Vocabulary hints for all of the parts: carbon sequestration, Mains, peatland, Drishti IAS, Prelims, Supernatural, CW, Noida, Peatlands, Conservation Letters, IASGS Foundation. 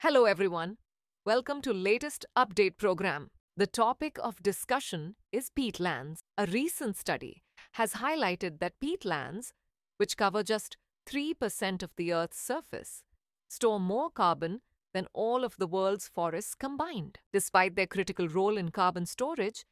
Hello everyone. Welcome to latest update program. The topic of discussion is peatlands. A recent study has highlighted that peatlands, which cover just 3% of the Earth's surface, store more carbon than all of the world's forests combined. Despite their critical role in carbon storage,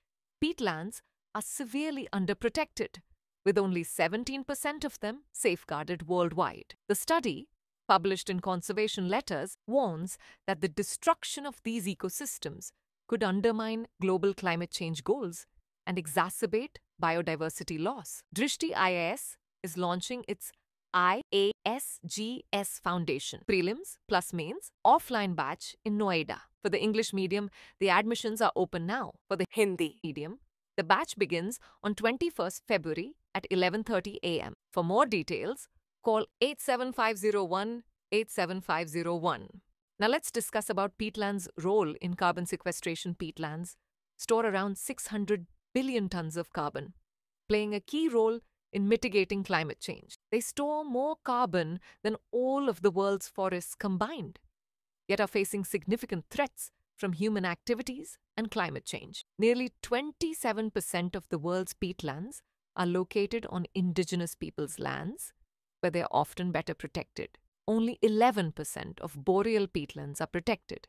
peatlands are severely underprotected, with only 17% of them safeguarded worldwide. The study, published in Conservation Letters, warns that the destruction of these ecosystems could undermine global climate change goals and exacerbate biodiversity loss. Drishti IAS is launching its IASGS Foundation Prelims plus Mains offline batch in Noida. For the English medium, the admissions are open now. For the Hindi medium, the batch begins on 21st February at 11:30 a.m. For more details, call 87501 87501. Now let's discuss about peatlands' role in carbon sequestration. Peatlands store around 600 billion tons of carbon, playing a key role in mitigating climate change. They store more carbon than all of the world's forests combined, yet are facing significant threats from human activities and climate change. Nearly 27% of the world's peatlands are located on indigenous peoples' lands, where they are often better protected. Only 11% of boreal peatlands are protected,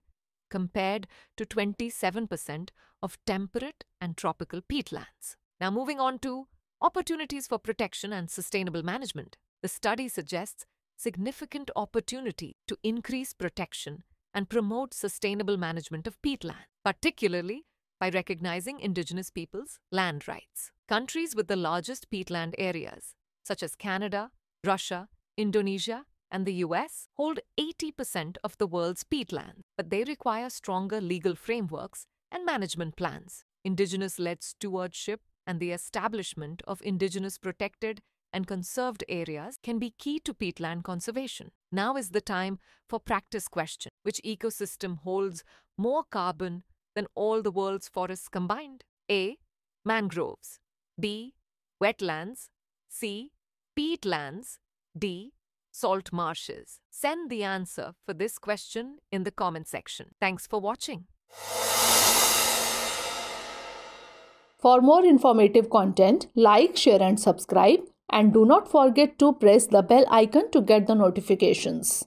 compared to 27% of temperate and tropical peatlands. Now moving on to opportunities for protection and sustainable management. The study suggests significant opportunity to increase protection and promote sustainable management of peatland, particularly by recognizing indigenous peoples' land rights. Countries with the largest peatland areas, such as Canada, Russia, Indonesia, and the US, hold 80% of the world's peatlands, but they require stronger legal frameworks and management plans, indigenous-led stewardship, and the establishment of indigenous protected and conserved areas can be key to peatland conservation. Now is the time for practice question. Which ecosystem holds more carbon than all the world's forests combined? A. Mangroves. B. Wetlands. C. Peatlands. D. Salt marshes. Send the answer for this question in the comment section. Thanks for watching. For more informative content, like, share and subscribe, and do not forget to press the bell icon to get the notifications.